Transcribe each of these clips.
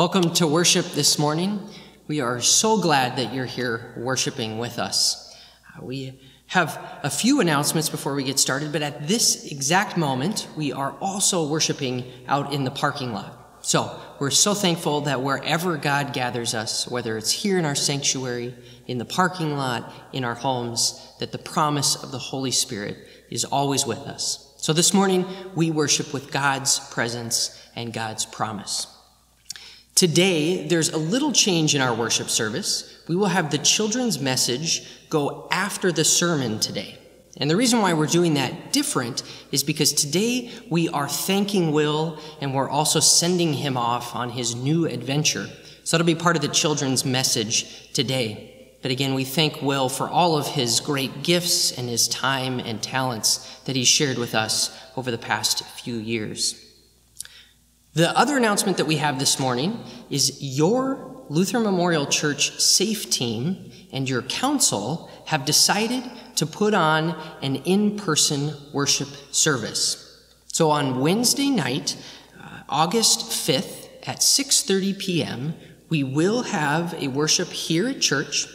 Welcome to worship this morning. We are so glad that you're here worshiping with us. We have a few announcements before we get started, but at this exact moment, we are also worshiping out in the parking lot. So we're so thankful that wherever God gathers us, whether it's here in our sanctuary, in the parking lot, in our homes, that the promise of the Holy Spirit is always with us. So this morning, we worship with God's presence and God's promise. Today, there's a little change in our worship service. We will have the children's message go after the sermon today. And the reason why we're doing that different is because today we are thanking Will, and we're also sending him off on his new adventure. So that'll be part of the children's message today. But again, we thank Will for all of his great gifts and his time and talents that he's shared with us over the past few years. The other announcement that we have this morning is your Luther Memorial Church SAFE team and your council have decided to put on an in-person worship service. So on Wednesday night, August 5th at 6:30 p.m., we will have a worship here at church.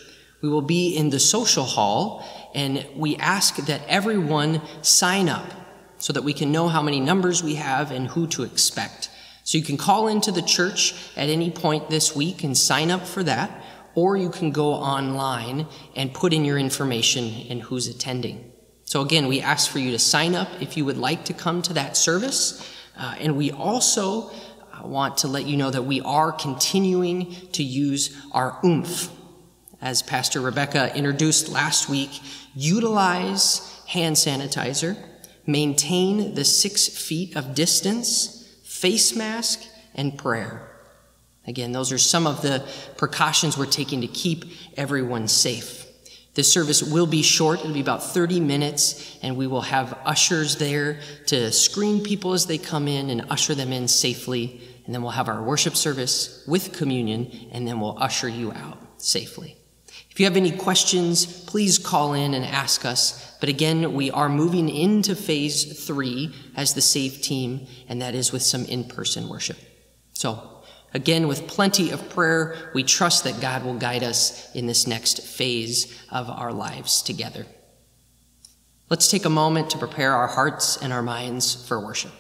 We will be in the social hall, and we ask that everyone sign up so that we can know how many numbers we have and who to expect. So you can call into the church at any point this week and sign up for that, or you can go online and put in your information and who's attending. So again, we ask for you to sign up if you would like to come to that service. And we also want to let you know that we are continuing to use our oomph. As Pastor Rebecca introduced last week, utilize hand sanitizer, maintain the 6 feet of distance, face mask, and prayer. Again, those are some of the precautions we're taking to keep everyone safe. This service will be short. It'll be about 30 minutes, and we will have ushers there to screen people as they come in and usher them in safely, and then we'll have our worship service with communion, and then we'll usher you out safely. If you have any questions, please call in and ask us. But again, we are moving into phase 3 as the SAFE team, and that is with some in-person worship. So again, with plenty of prayer, we trust that God will guide us in this next phase of our lives together. Let's take a moment to prepare our hearts and our minds for worship.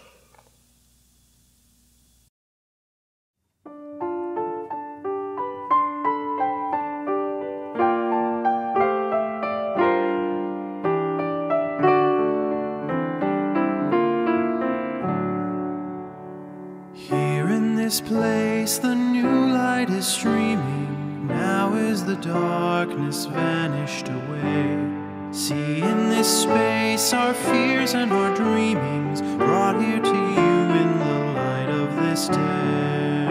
The new light is streaming, now is the darkness vanished away. See in this space our fears and our dreamings, brought here to you in the light of this day.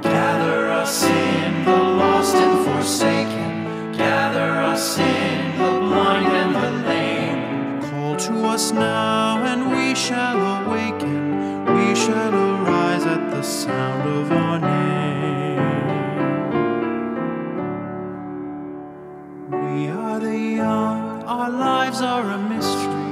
Gather us in, the lost and forsaken, gather us in, the blind and the lame. Call to us now and we shall awaken, shall arise at the sound of our name. We are the young, our lives are a mystery.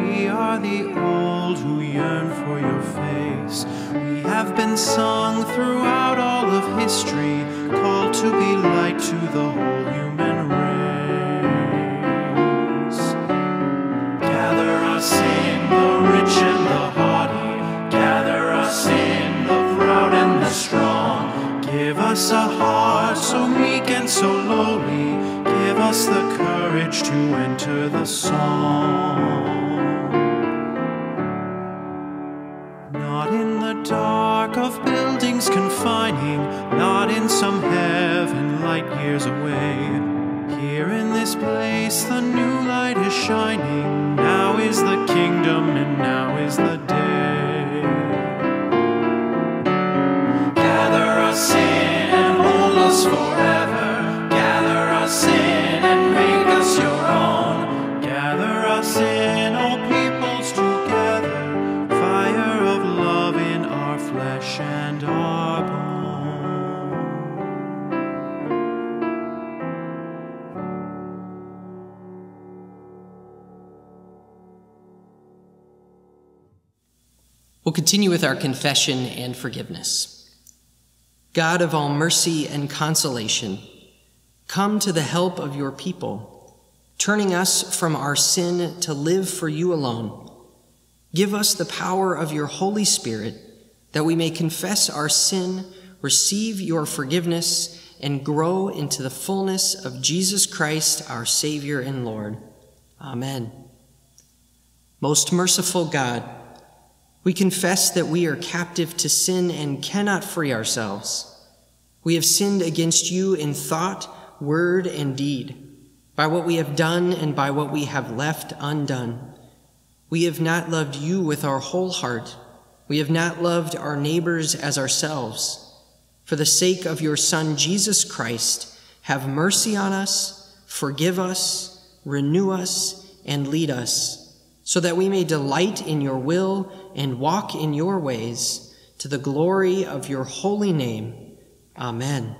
We are the old who yearn for your face. We have been sung throughout all of history, called to be light to the whole human race. Gather us in, the rich and the haughty, gather us in, the proud and the strong. Give us a heart so meek and so lowly, give us the courage to enter the song. Not in the dark of buildings confining, not in some heaven light years away. Here in this place the new light is shining, now is the kingdom and now is the day. Gather us in and hold us forever, gather us in and make us your own. Gather us in, all peoples together, fire of love in our flesh and our bones. We'll continue with our confession and forgiveness. God of all mercy and consolation, come to the help of your people, turning us from our sin to live for you alone. Give us the power of your Holy Spirit that we may confess our sin, receive your forgiveness, and grow into the fullness of Jesus Christ, our Savior and Lord. Amen. Most merciful God, we confess that we are captive to sin and cannot free ourselves. We have sinned against you in thought, word, and deed, by what we have done and by what we have left undone. We have not loved you with our whole heart. We have not loved our neighbors as ourselves. For the sake of your Son, Jesus Christ, have mercy on us, forgive us, renew us, and lead us, so that we may delight in your will and walk in your ways, to the glory of your holy name. Amen.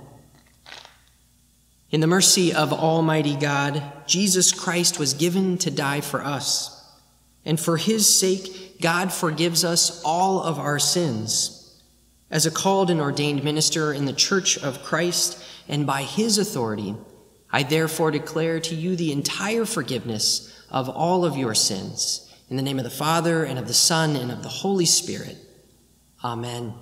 In the mercy of Almighty God, Jesus Christ was given to die for us, and for his sake, God forgives us all of our sins. As a called and ordained minister in the Church of Christ, and by his authority, I therefore declare to you the entire forgiveness of all of your sins, in the name of the Father, and of the Son, and of the Holy Spirit. Amen.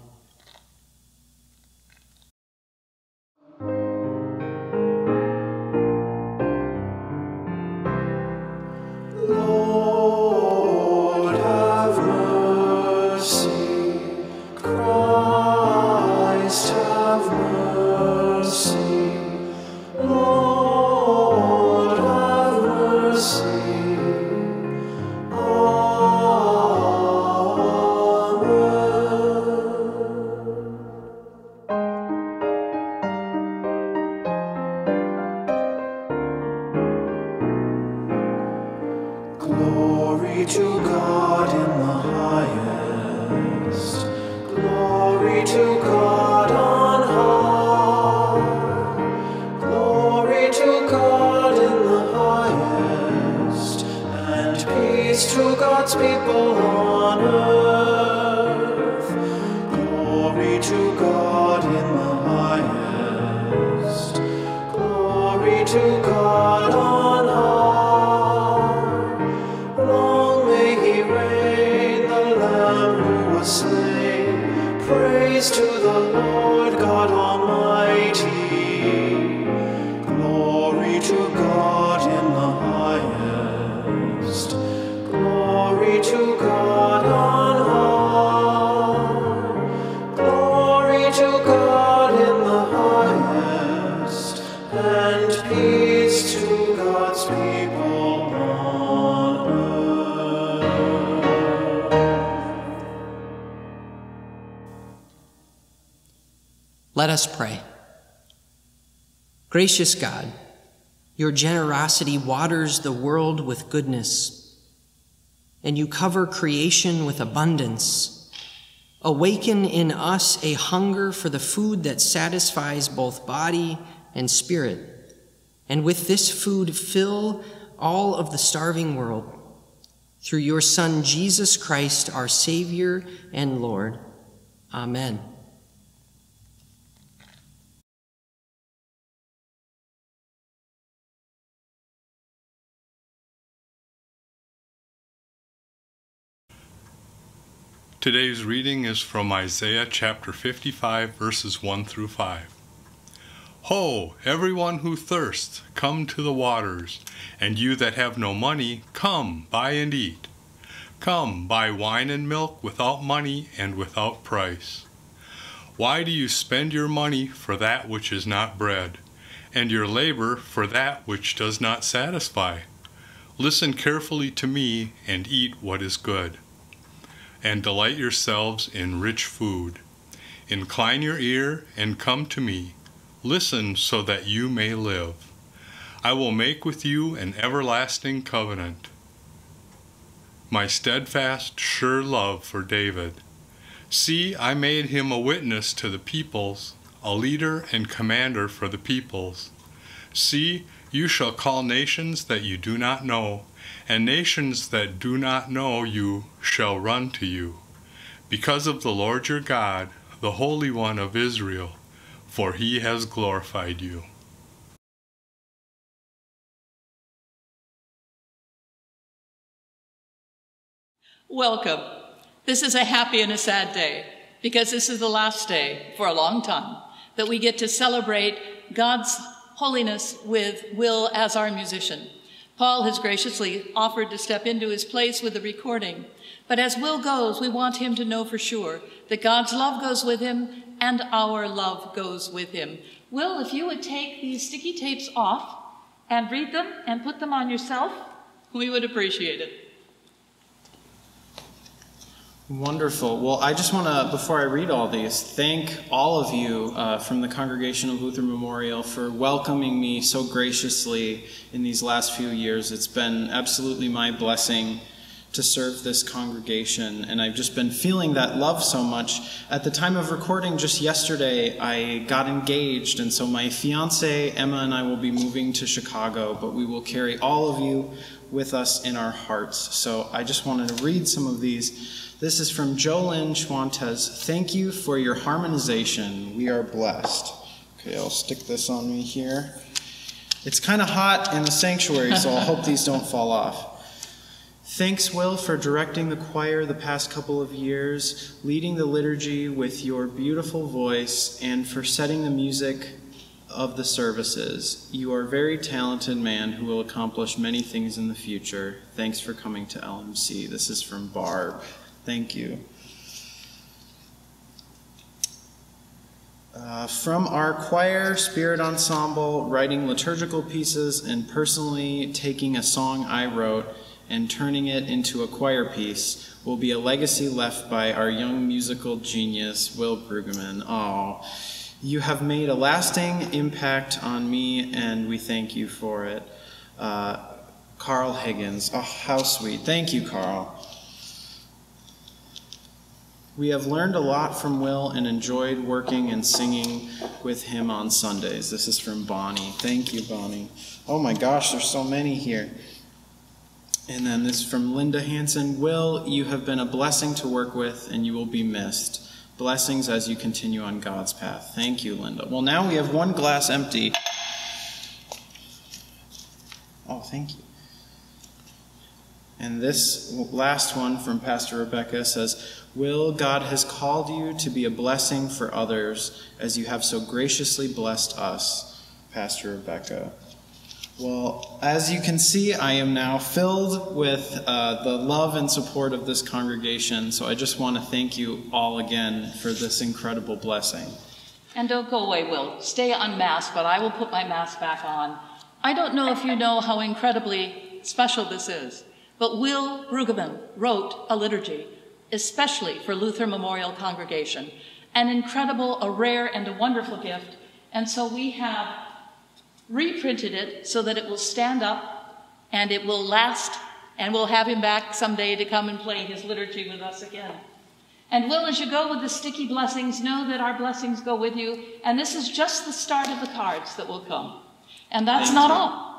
Let us pray. Gracious God, your generosity waters the world with goodness, and you cover creation with abundance. Awaken in us a hunger for the food that satisfies both body and spirit, and with this food fill all of the starving world. Through your Son, Jesus Christ, our Savior and Lord. Amen. Today's reading is from Isaiah chapter 55, verses 1 through 5. Ho, everyone who thirsts, come to the waters, and you that have no money, come, buy and eat. Come, buy wine and milk without money and without price. Why do you spend your money for that which is not bread, and your labor for that which does not satisfy? Listen carefully to me and eat what is good, and delight yourselves in rich food. Incline your ear and come to me. Listen so that you may live. I will make with you an everlasting covenant, my steadfast, sure love for David. See, I made him a witness to the peoples, a leader and commander for the peoples. See, you shall call nations that you do not know, and nations that do not know you shall run to you, because of the Lord your God, the Holy One of Israel, for he has glorified you. Welcome. This is a happy and a sad day, because this is the last day for a long time that we get to celebrate God's holiness with Will as our musician. Paul has graciously offered to step into his place with the recording, but as Will goes, we want him to know for sure that God's love goes with him and our love goes with him. Will, if you would take these sticky tapes off and read them and put them on yourself, we would appreciate it. Wonderful. Well, I just want to, before I read all these, thank all of you from the congregation of Luther Memorial for welcoming me so graciously in these last few years. It's been absolutely my blessing to serve this congregation, and I've just been feeling that love so much. At the time of recording just yesterday, I got engaged, and so my fiancée, Emma, and I will be moving to Chicago, but we will carry all of you with us in our hearts. So I just wanted to read some of these. This is from JoLynn Schwantes. Thank you for your harmonization. We are blessed. Okay, I'll stick this on me here. It's kind of hot in the sanctuary, so I hope these don't fall off. Thanks, Will, for directing the choir the past couple of years, leading the liturgy with your beautiful voice, and for setting the music of the services. You are a very talented man who will accomplish many things in the future. Thanks for coming to LMC. This is from Barb. Thank you. From our choir, spirit ensemble, writing liturgical pieces, and personally taking a song I wrote and turning it into a choir piece will be a legacy left by our young musical genius, Will Brueggemann. Oh, you have made a lasting impact on me, and we thank you for it. Carl Higgins. Oh, how sweet. Thank you, Carl. We have learned a lot from Will and enjoyed working and singing with him on Sundays. This is from Bonnie. Thank you, Bonnie. Oh my gosh, there's so many here. And then this is from Linda Hansen. Will, you have been a blessing to work with, and you will be missed. Blessings as you continue on God's path. Thank you, Linda. Well, now we have one glass empty. Oh, thank you. And this last one from Pastor Rebecca says, Will, God has called you to be a blessing for others as you have so graciously blessed us, Pastor Rebecca. Well, as you can see, I am now filled with the love and support of this congregation, so I just want to thank you all again for this incredible blessing. And don't go away, Will. Stay unmasked, but I will put my mask back on. I don't know if you know how incredibly special this is. But Will Brueggemann wrote a liturgy, especially for Luther Memorial Congregation, an incredible, a rare, and a wonderful gift. And so we have reprinted it so that it will stand up and it will last, and we'll have him back someday to come and play his liturgy with us again. And Will, as you go with the sticky blessings, know that our blessings go with you. And this is just the start of the cards that will come. And that's not all.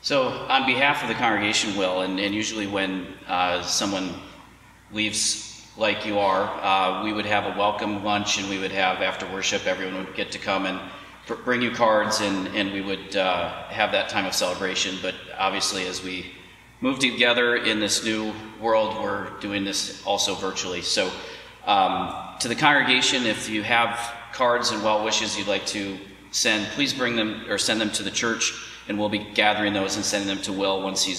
So on behalf of the congregation, Will, and usually when someone leaves like you are, we would have a welcome lunch, and we would have, after worship, everyone would get to come and bring you cards, and we would have that time of celebration. But obviously, as we move together in this new world, we're doing this also virtually. So to the congregation, if you have cards and well wishes you'd like to send, please bring them or send them to the church. And we'll be gathering those and sending them to Will once he's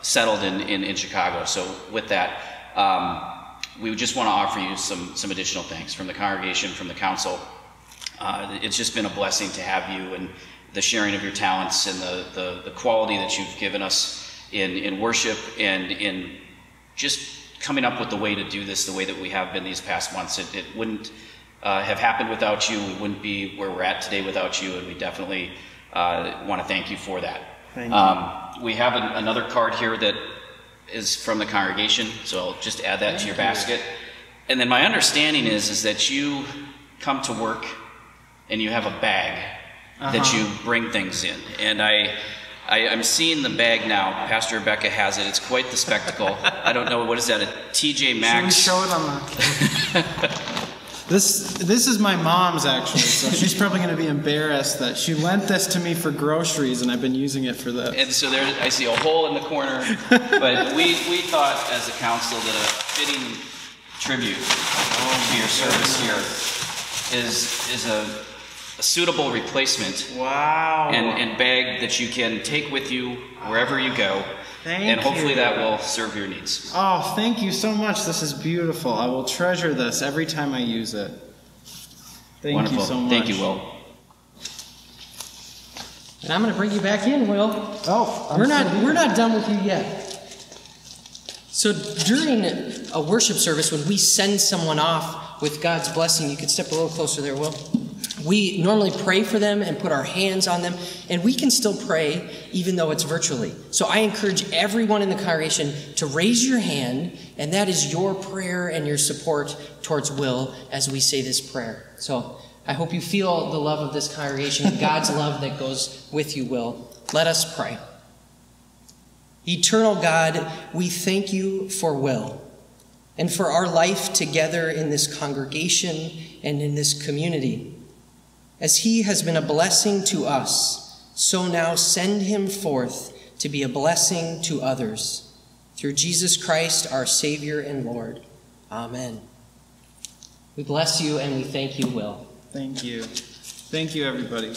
settled in Chicago. So with that, we just want to offer you some additional thanks from the congregation, from the council. It's just been a blessing to have you, and the sharing of your talents, and the quality that you've given us in worship, and in just coming up with the way to do this the way that we have been these past months. It wouldn't have happened without you. We wouldn't be where we're at today without you, and we definitely want to thank you for that. Thank you. We have another card here that is from the congregation, so I'll just add that to your basket. And then my understanding is that you come to work and you have a bag that you bring things in. And I'm seeing the bag now. Pastor Rebecca has it. It's quite the spectacle. I don't know, what is that, a TJ Maxx? Show it on the... This is my mom's, actually, so she's probably going to be embarrassed that she lent this to me for groceries, and I've been using it for this. And so there, I see a hole in the corner, but we thought as a council that a fitting tribute to your service here is a suitable replacement and bag that you can take with you wherever you go. And hopefully that will serve your needs. Oh, thank you so much. This is beautiful. I will treasure this every time I use it. Thank you so much. Thank you, Will. And I'm going to bring you back in, Will. Oh, we're not done with you yet. So during a worship service, when we send someone off with God's blessing, you could step a little closer there, Will. We normally pray for them and put our hands on them, and we can still pray even though it's virtually. So I encourage everyone in the congregation to raise your hand, and that is your prayer and your support towards Will as we say this prayer. So I hope you feel the love of this congregation, God's love that goes with you, Will. Let us pray. Eternal God, we thank you for Will and for our life together in this congregation and in this community. As he has been a blessing to us, so now send him forth to be a blessing to others. Through Jesus Christ, our Savior and Lord. Amen. We bless you and we thank you, Will. Thank you. Thank you, everybody.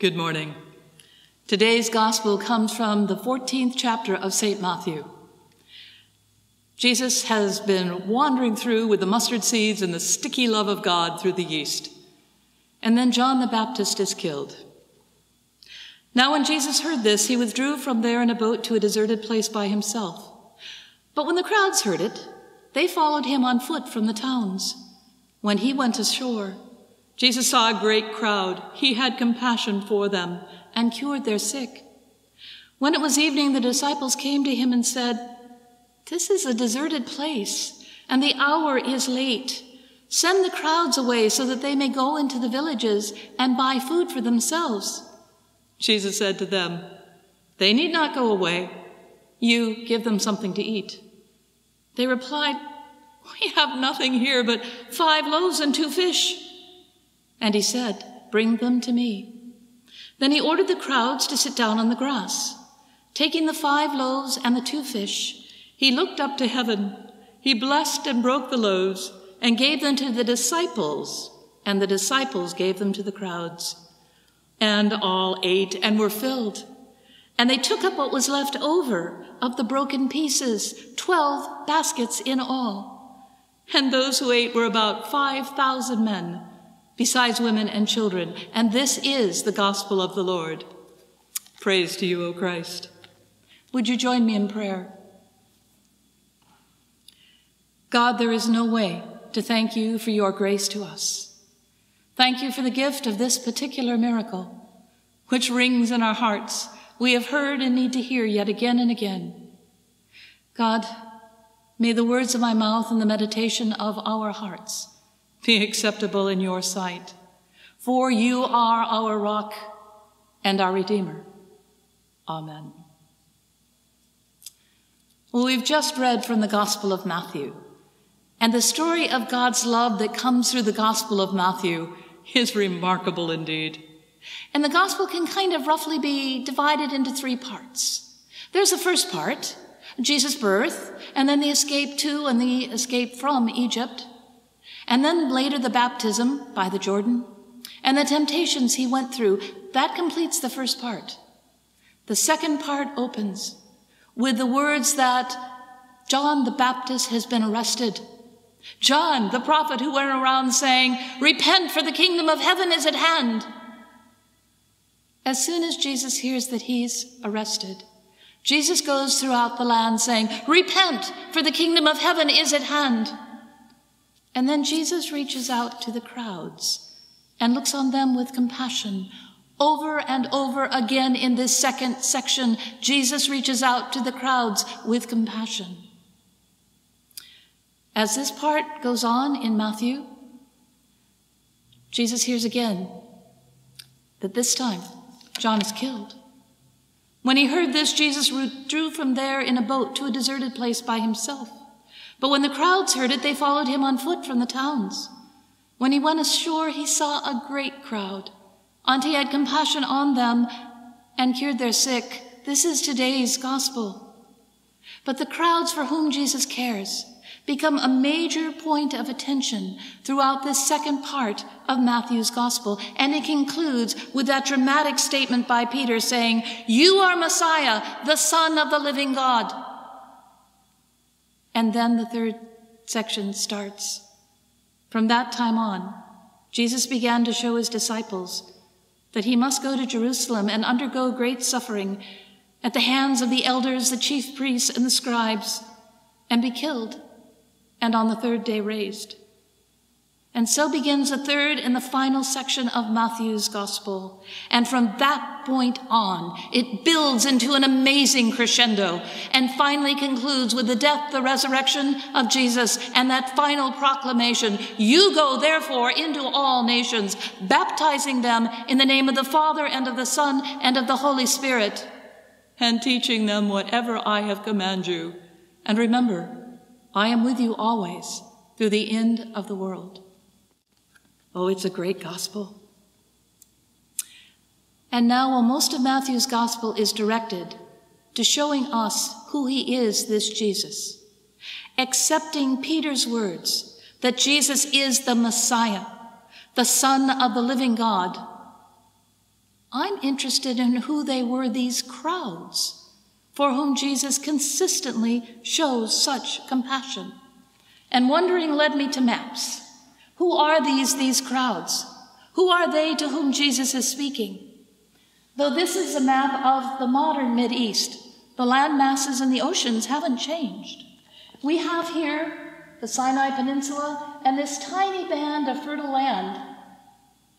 Good morning. Today's gospel comes from the 14th chapter of St. Matthew. Jesus has been wandering through with the mustard seeds and the sticky love of God through the yeast. And then John the Baptist is killed. Now when Jesus heard this, he withdrew from there in a boat to a deserted place by himself. But when the crowds heard it, they followed him on foot from the towns. When he went ashore, Jesus saw a great crowd. He had compassion for them and cured their sick. When it was evening, the disciples came to him and said, "This is a deserted place, and the hour is late. Send the crowds away so that they may go into the villages and buy food for themselves." Jesus said to them, "They need not go away. You give them something to eat." They replied, "We have nothing here but 5 loaves and 2 fish. And he said, "Bring them to me." Then he ordered the crowds to sit down on the grass. Taking the 5 loaves and the 2 fish, he looked up to heaven. He blessed and broke the loaves and gave them to the disciples, and the disciples gave them to the crowds. And all ate and were filled. And they took up what was left over of the broken pieces, 12 baskets in all. And those who ate were about 5,000 men. Besides women and children, and this is the gospel of the Lord. Praise to you, O Christ. Would you join me in prayer? God, there is no way to thank you for your grace to us. Thank you for the gift of this particular miracle, which rings in our hearts. We have heard and need to hear yet again and again. God, may the words of my mouth and the meditation of our hearts be acceptable in your sight, for you are our rock and our Redeemer. Amen. Well, we've just read from the Gospel of Matthew, and the story of God's love that comes through the Gospel of Matthew is remarkable indeed. And the Gospel can kind of roughly be divided into 3 parts. There's the first part, Jesus' birth, and then the escape to and the escape from Egypt. And then later the baptism by the Jordan and the temptations he went through. That completes the first part. The second part opens with the words that John the Baptist has been arrested. John, the prophet who went around saying, "Repent, for the kingdom of heaven is at hand." As soon as Jesus hears that he's arrested, Jesus goes throughout the land saying, "Repent, for the kingdom of heaven is at hand." And then Jesus reaches out to the crowds and looks on them with compassion. Over and over again in this second section, Jesus reaches out to the crowds with compassion. As this part goes on in Matthew, Jesus hears again that this time John is killed. When he heard this, Jesus withdrew from there in a boat to a deserted place by himself. But when the crowds heard it, they followed him on foot from the towns. When he went ashore, he saw a great crowd, and he had compassion on them and cured their sick. This is today's gospel. But the crowds for whom Jesus cares become a major point of attention throughout this second part of Matthew's gospel. And it concludes with that dramatic statement by Peter saying, "You are Messiah, the Son of the living God." And then the third section starts. From that time on, Jesus began to show his disciples that he must go to Jerusalem and undergo great suffering at the hands of the elders, the chief priests, and the scribes, and be killed, and on the third day raised. And so begins the third and the final section of Matthew's gospel. And from that point on, it builds into an amazing crescendo and finally concludes with the death, the resurrection of Jesus, and that final proclamation, "You go therefore into all nations, baptizing them in the name of the Father and of the Son and of the Holy Spirit, and teaching them whatever I have commanded you. And remember, I am with you always through the end of the world." Oh, it's a great gospel. And now, while most of Matthew's gospel is directed to showing us who he is, this Jesus, accepting Peter's words that Jesus is the Messiah, the Son of the living God, I'm interested in who they were, these crowds, for whom Jesus consistently shows such compassion. And wondering led me to maps. Who are these crowds? Who are they to whom Jesus is speaking? Though this is a map of the modern Mideast, the land masses and the oceans haven't changed. We have here the Sinai Peninsula, and this tiny band of fertile land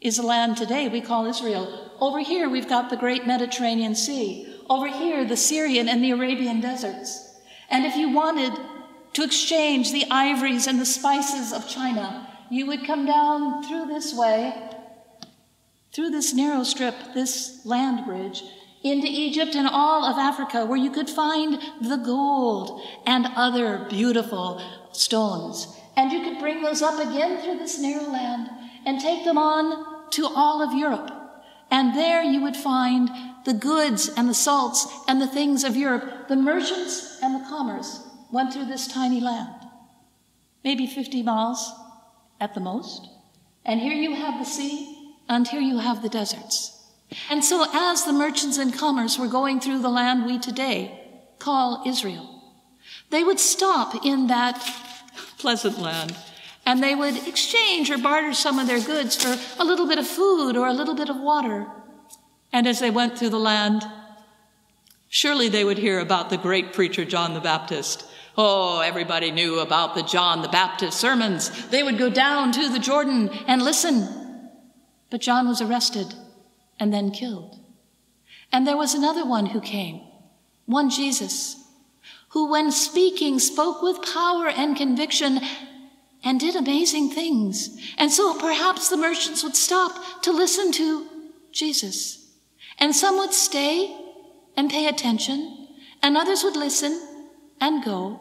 is the land today we call Israel. Over here, we've got the great Mediterranean Sea. Over here, the Syrian and the Arabian deserts. And if you wanted to exchange the ivories and the spices of China, you would come down through this way, through this narrow strip, this land bridge, into Egypt and all of Africa, where you could find the gold and other beautiful stones. And you could bring those up again through this narrow land and take them on to all of Europe. And there you would find the goods and the salts and the things of Europe. The merchants and the commerce went through this tiny land, maybe 50 miles at the most. And here you have the sea, and here you have the deserts. And so as the merchants and commerce were going through the land we today call Israel, they would stop in that pleasant land, and they would exchange or barter some of their goods for a little bit of food or a little bit of water. And as they went through the land, surely they would hear about the great preacher John the Baptist. Oh, everybody knew about the John the Baptist sermons. They would go down to the Jordan and listen. But John was arrested and then killed. And there was another one who came, one Jesus, who when speaking spoke with power and conviction and did amazing things. And so perhaps the merchants would stop to listen to Jesus. And some would stay and pay attention, and others would listen and go.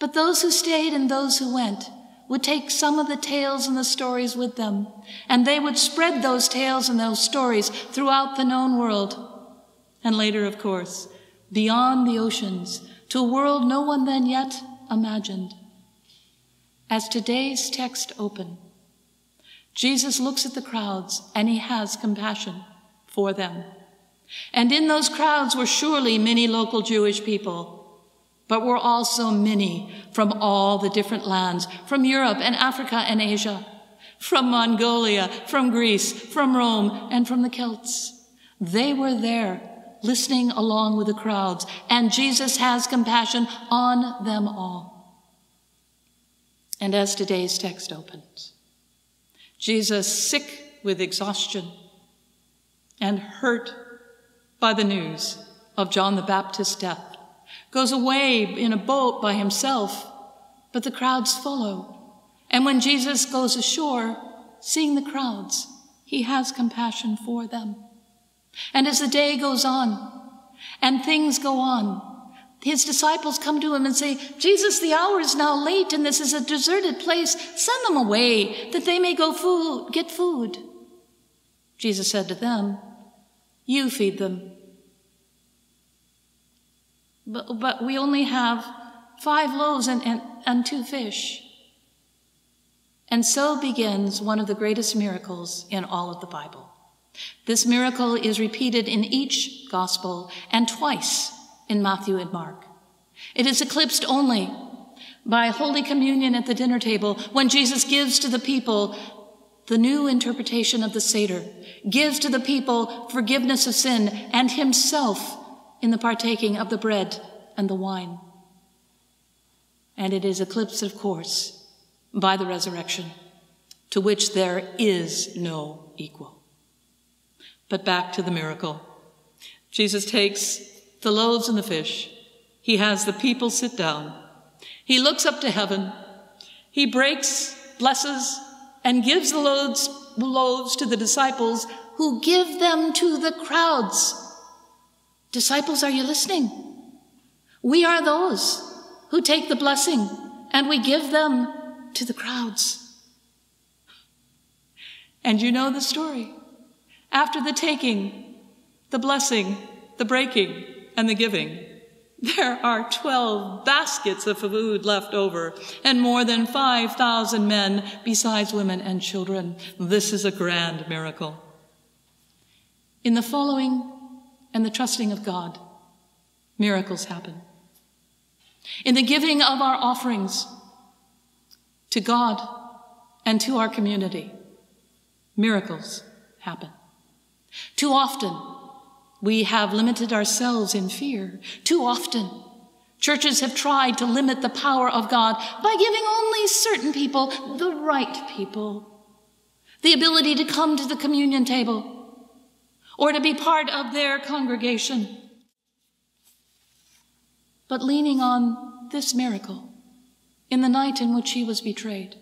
But those who stayed and those who went would take some of the tales and the stories with them, and they would spread those tales and those stories throughout the known world. And later, of course, beyond the oceans, to a world no one then yet imagined. As today's text opens, Jesus looks at the crowds and he has compassion for them. And in those crowds were surely many local Jewish people, but were also many from all the different lands, from Europe and Africa and Asia, from Mongolia, from Greece, from Rome, and from the Celts. They were there, listening along with the crowds, and Jesus has compassion on them all. And as today's text opens, Jesus, sick with exhaustion and hurt by the news of John the Baptist's death, goes away in a boat by himself, but the crowds follow. And when Jesus goes ashore, seeing the crowds, he has compassion for them. And as the day goes on and things go on, his disciples come to him and say, Jesus, the hour is now late and this is a deserted place. Send them away that they may go get food. Jesus said to them, you feed them. But we only have 5 loaves and 2 fish. And so begins one of the greatest miracles in all of the Bible. This miracle is repeated in each gospel and twice in Matthew and Mark. It is eclipsed only by Holy Communion at the dinner table when Jesus gives to the people the new interpretation of the Seder, gives to the people forgiveness of sin and himself in the partaking of the bread and the wine. And it is eclipsed, of course, by the resurrection, to which there is no equal. But back to the miracle. Jesus takes the loaves and the fish. He has the people sit down. He looks up to heaven. He breaks, blesses, and gives the loaves to the disciples, who give them to the crowds. Disciples, are you listening? We are those who take the blessing and we give them to the crowds. And you know the story. After the taking, the blessing, the breaking, and the giving, there are 12 baskets of food left over, and more than 5,000 men, besides women and children. This is a grand miracle. In the following and the trusting of God, miracles happen. In the giving of our offerings to God and to our community, miracles happen. Too often, we have limited ourselves in fear. Too often, churches have tried to limit the power of God by giving only certain people, the right people, the ability to come to the communion table or to be part of their congregation. But leaning on this miracle, in the night in which he was betrayed,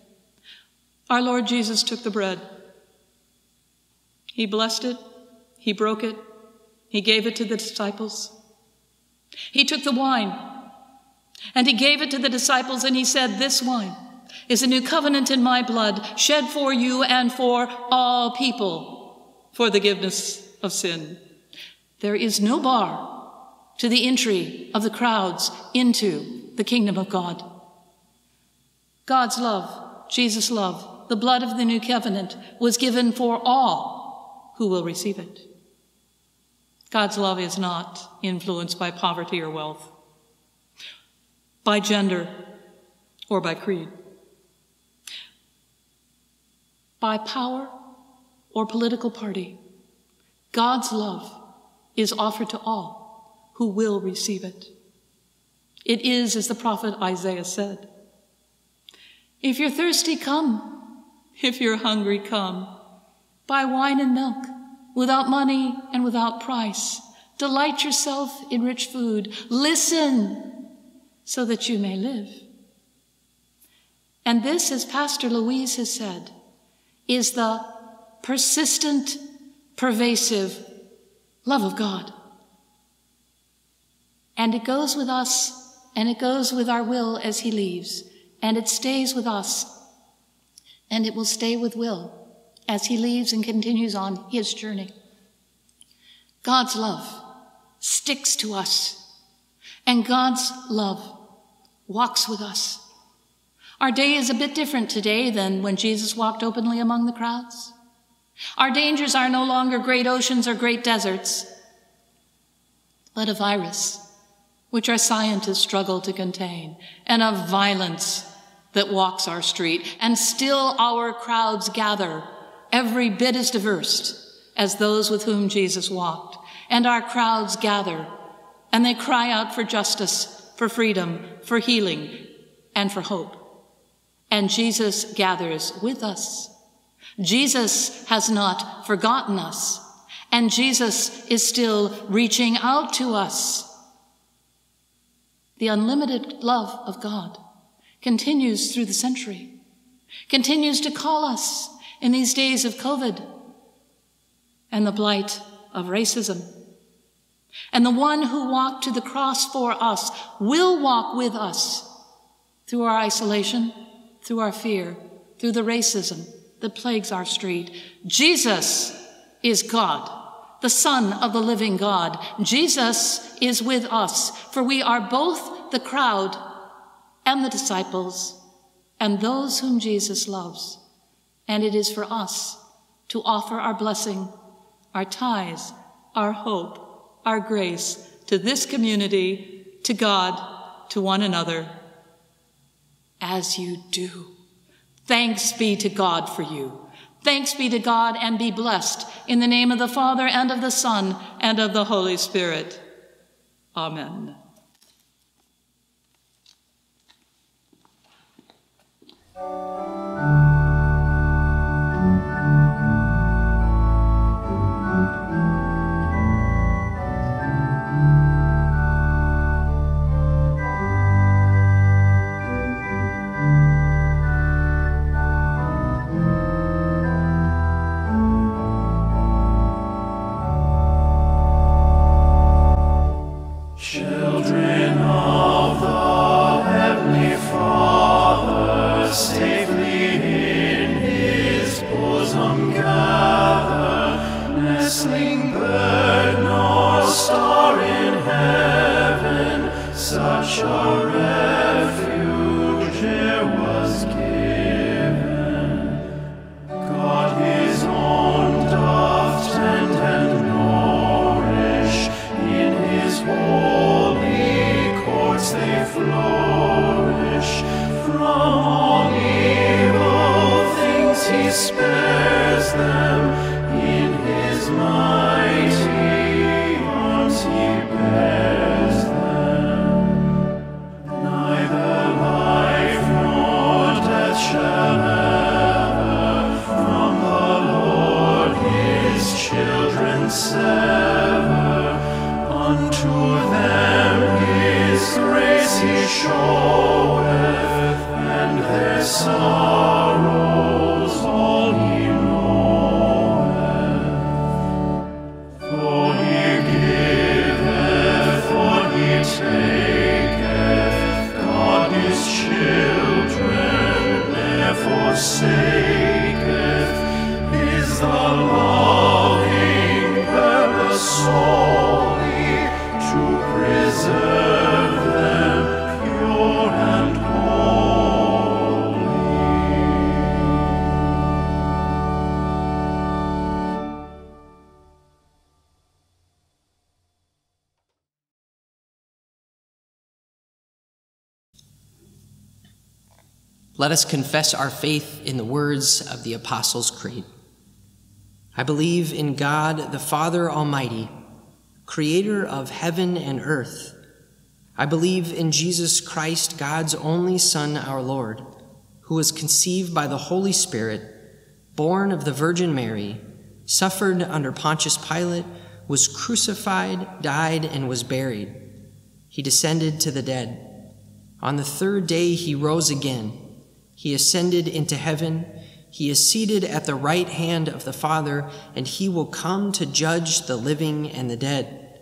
our Lord Jesus took the bread. He blessed it, he broke it, he gave it to the disciples. He took the wine and he gave it to the disciples and he said, this wine is a new covenant in my blood, shed for you and for all people for the forgiveness of sin. There is no bar to the entry of the crowds into the kingdom of God. God's love, Jesus' love, the blood of the new covenant was given for all who will receive it. God's love is not influenced by poverty or wealth, by gender or by creed, by power or political party. God's love is offered to all who will receive it. It is, as the prophet Isaiah said, if you're thirsty, come. If you're hungry, come. Buy wine and milk, without money and without price. Delight yourself in rich food. Listen so that you may live. And this, as Pastor Louise has said, is the persistent, pervasive love of God. And it goes with us, and it goes with our Will as he leaves, and it stays with us, and it will stay with Will as he leaves and continues on his journey. God's love sticks to us, and God's love walks with us. Our day is a bit different today than when Jesus walked openly among the crowds. Our dangers are no longer great oceans or great deserts, but a virus which our scientists struggle to contain, and a violence that walks our street, and still our crowds gather every bit as diverse as those with whom Jesus walked. And our crowds gather, and they cry out for justice, for freedom, for healing, and for hope. And Jesus gathers with us. Jesus has not forgotten us, and Jesus is still reaching out to us. The unlimited love of God continues through the century, continues to call us in these days of COVID and the blight of racism. And the one who walked to the cross for us will walk with us through our isolation, through our fear, through the racism that plagues our street. Jesus is God, the Son of the living God. Jesus is with us, for we are both the crowd and the disciples and those whom Jesus loves. And it is for us to offer our blessing, our ties, our hope, our grace to this community, to God, to one another, as you do. Thanks be to God for you. Thanks be to God, and be blessed in the name of the Father and of the Son and of the Holy Spirit. Amen. Let us confess our faith in the words of the Apostles' Creed. I believe in God, the Father Almighty, creator of heaven and earth. I believe in Jesus Christ, God's only Son, our Lord, who was conceived by the Holy Spirit, born of the Virgin Mary, suffered under Pontius Pilate, was crucified, died, and was buried. He descended to the dead. On the third day he rose again. He ascended into heaven, he is seated at the right hand of the Father, and he will come to judge the living and the dead.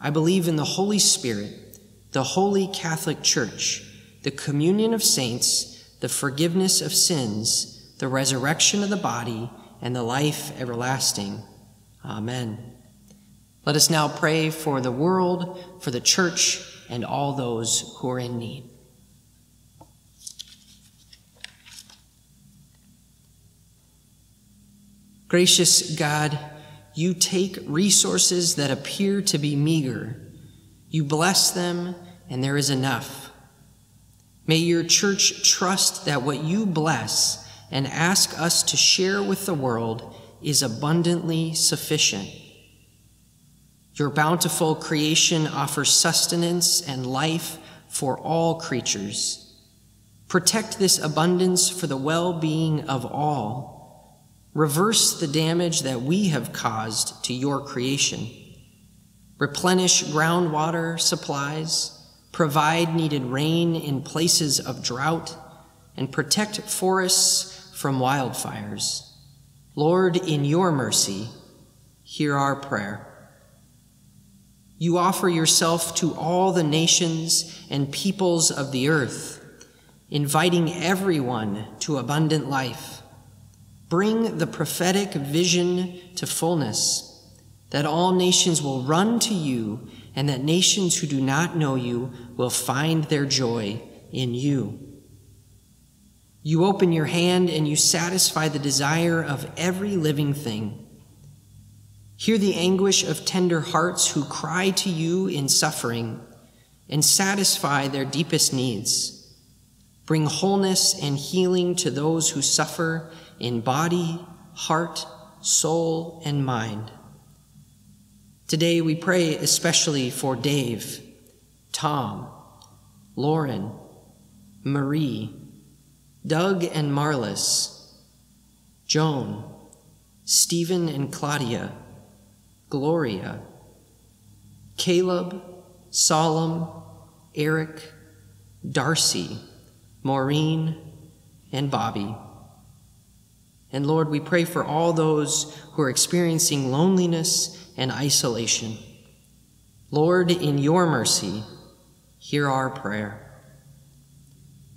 I believe in the Holy Spirit, the Holy Catholic Church, the communion of saints, the forgiveness of sins, the resurrection of the body, and the life everlasting. Amen. Let us now pray for the world, for the church, and all those who are in need. Gracious God, you take resources that appear to be meager. You bless them, and there is enough. May your church trust that what you bless and ask us to share with the world is abundantly sufficient. Your bountiful creation offers sustenance and life for all creatures. Protect this abundance for the well-being of all. Reverse the damage that we have caused to your creation. Replenish groundwater supplies, provide needed rain in places of drought, and protect forests from wildfires. Lord, in your mercy, hear our prayer. You offer yourself to all the nations and peoples of the earth, inviting everyone to abundant life. Bring the prophetic vision to fullness, that all nations will run to you, and that nations who do not know you will find their joy in you. You open your hand and you satisfy the desire of every living thing. Hear the anguish of tender hearts who cry to you in suffering, and satisfy their deepest needs. Bring wholeness and healing to those who suffer in body, heart, soul, and mind. Today we pray especially for Dave, Tom, Lauren, Marie, Doug and Marlis, Joan, Stephen and Claudia, Gloria, Caleb, Solomon, Eric, Darcy, Maureen, and Bobby. And Lord, we pray for all those who are experiencing loneliness and isolation. Lord, in your mercy, hear our prayer.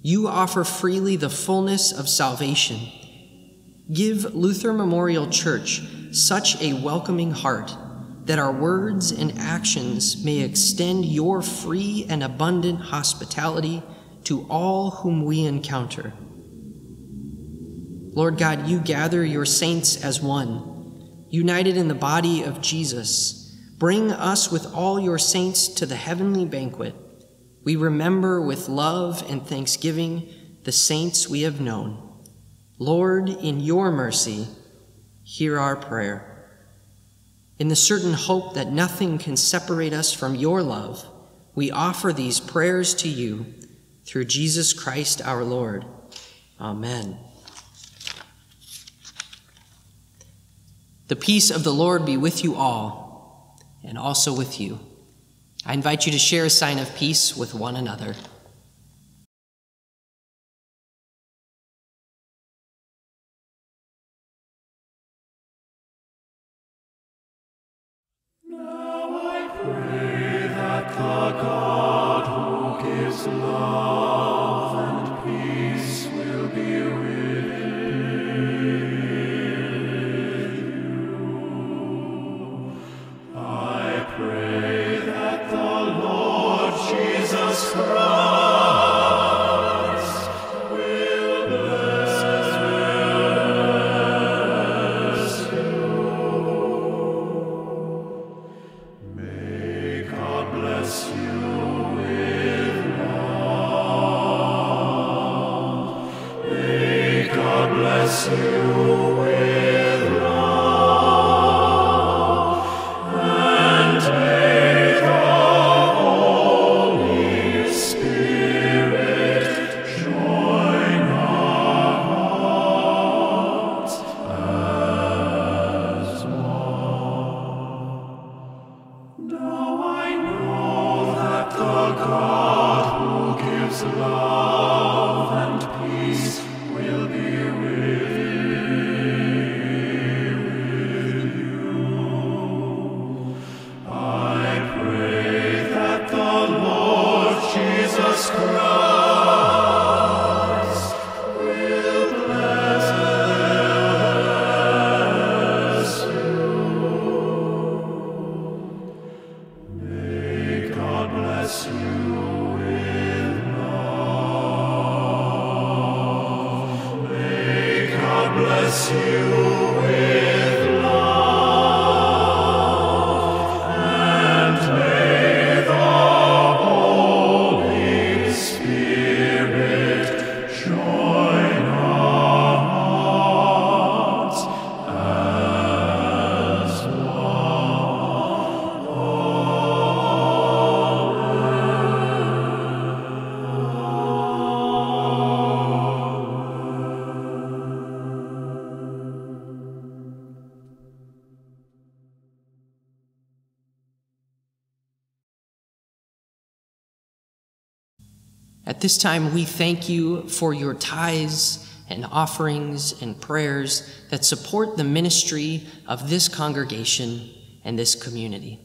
You offer freely the fullness of salvation. Give Luther Memorial Church such a welcoming heart that our words and actions may extend your free and abundant hospitality to all whom we encounter. Lord God, you gather your saints as one, united in the body of Jesus. Bring us with all your saints to the heavenly banquet. We remember with love and thanksgiving the saints we have known. Lord, in your mercy, hear our prayer. In the certain hope that nothing can separate us from your love, we offer these prayers to you, through Jesus Christ our Lord. Amen. The peace of the Lord be with you all, and also with you. I invite you to share a sign of peace with one another. Love and peace will be with you. I pray that the Lord Jesus Christ will bless you. May God bless you. Bless you with love, and may the Holy Spirit join our hearts as one. Now I know that the God who gives love and peace will be with you. I pray that the Lord Jesus Christ will bless you. May God bless you. Bless you with At this time, we thank you for your tithes and offerings and prayers that support the ministry of this congregation and this community.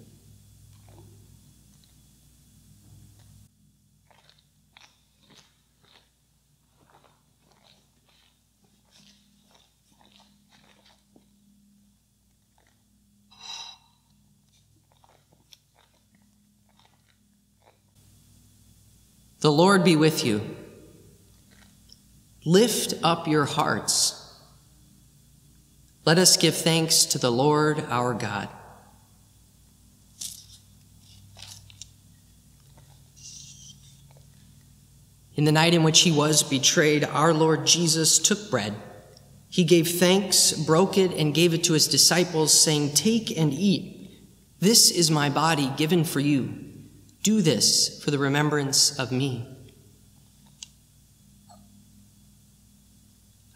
The Lord be with you. Lift up your hearts. Let us give thanks to the Lord our God. In the night in which he was betrayed, our Lord Jesus took bread. He gave thanks, broke it, and gave it to his disciples, saying, "Take and eat. This is my body given for you. Do this for the remembrance of me."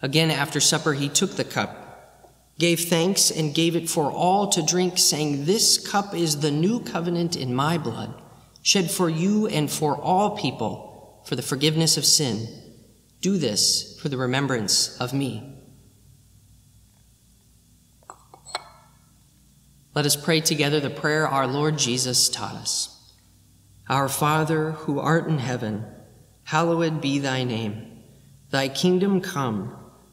Again, after supper, he took the cup, gave thanks, and gave it for all to drink, saying, "This cup is the new covenant in my blood, shed for you and for all people for the forgiveness of sin. Do this for the remembrance of me." Let us pray together the prayer our Lord Jesus taught us. Our Father, who art in heaven, hallowed be thy name. Thy kingdom come,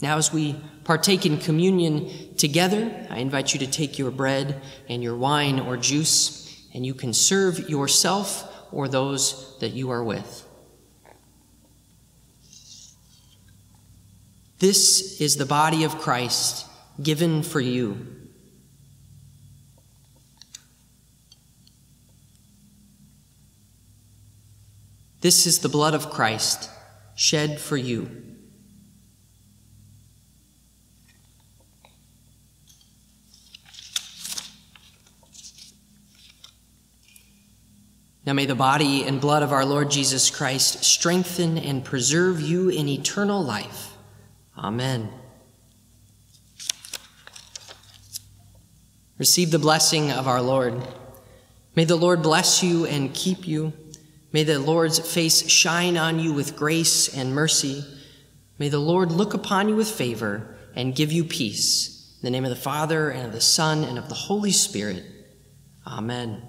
Now, as we partake in communion together, I invite you to take your bread and your wine or juice, and you can serve yourself or those that you are with. This is the body of Christ given for you. This is the blood of Christ shed for you. Now may the body and blood of our Lord Jesus Christ strengthen and preserve you in eternal life. Amen. Receive the blessing of our Lord. May the Lord bless you and keep you. May the Lord's face shine on you with grace and mercy. May the Lord look upon you with favor and give you peace. In the name of the Father, and of the Son, and of the Holy Spirit. Amen.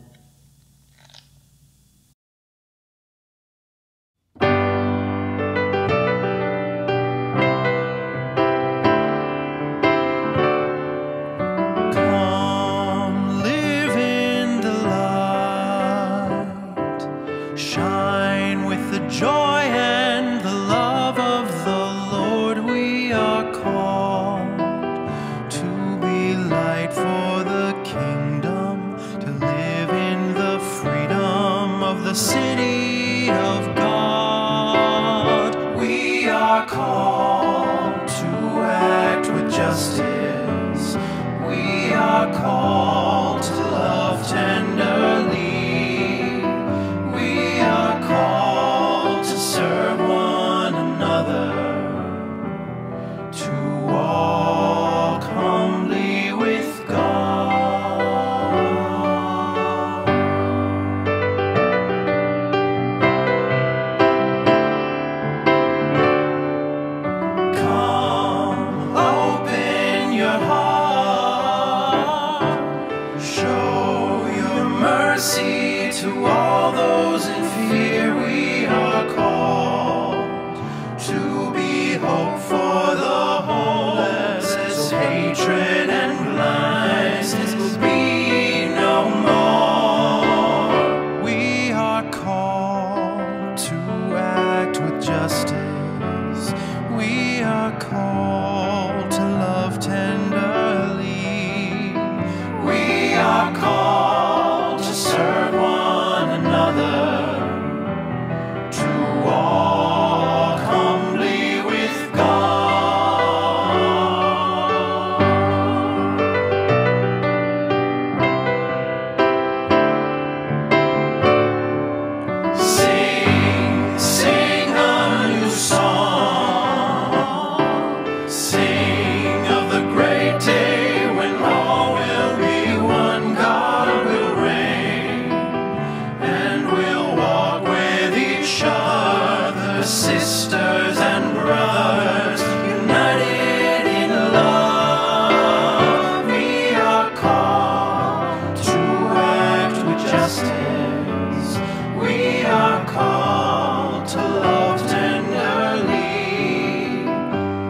sisters and brothers, united in love, we are called to act with justice. We are called to love tenderly.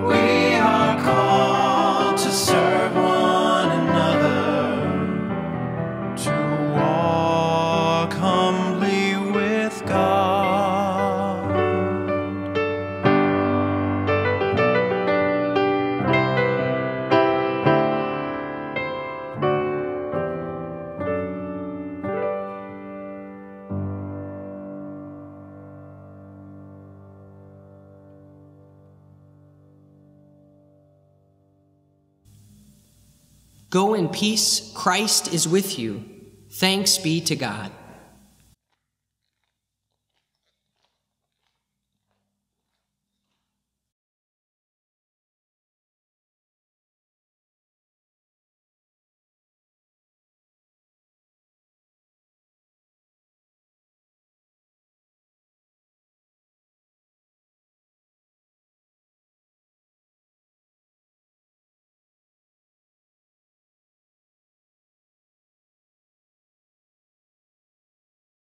We are called to serve one another, to walk humbly with God. Go in peace, Christ is with you. Thanks be to God.